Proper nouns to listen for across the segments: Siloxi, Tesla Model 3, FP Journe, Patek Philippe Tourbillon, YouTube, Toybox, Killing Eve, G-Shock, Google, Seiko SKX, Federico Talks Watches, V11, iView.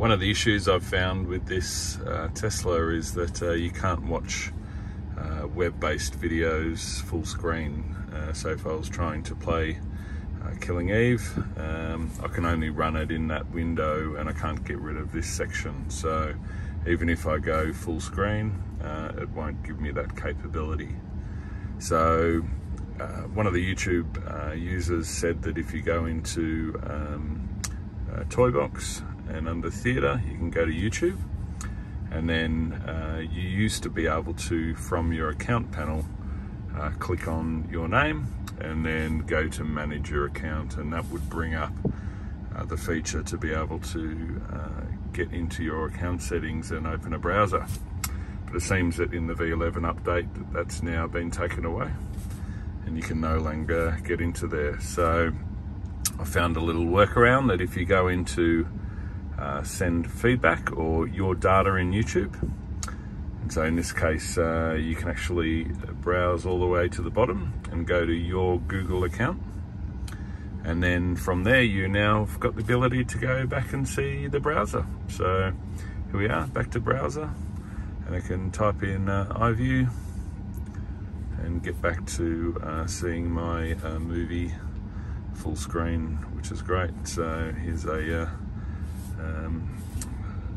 One of the issues I've found with this Tesla is that you can't watch web-based videos full screen. So if I was trying to play Killing Eve, I can only run it in that window and I can't get rid of this section. So even if I go full screen, it won't give me that capability. So one of the YouTube users said that if you go into Toybox and under theatre, you can go to YouTube, and then you used to be able to, from your account panel, click on your name and then go to manage your account, and that would bring up the feature to be able to get into your account settings and open a browser. But it seems that in the V11 update that that's now been taken away and you can no longer get into there. So I found a little workaround that if you go into send feedback or your data in YouTube, and so in this case you can actually browse all the way to the bottom and go to your Google account, and then from there you now have got the ability to go back and see the browser. So here we are, back to browser, and I can type in iView and get back to seeing my movie full screen, which is great. So here's a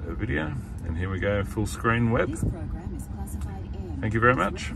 video, and here we go, full screen web. Thank you very much.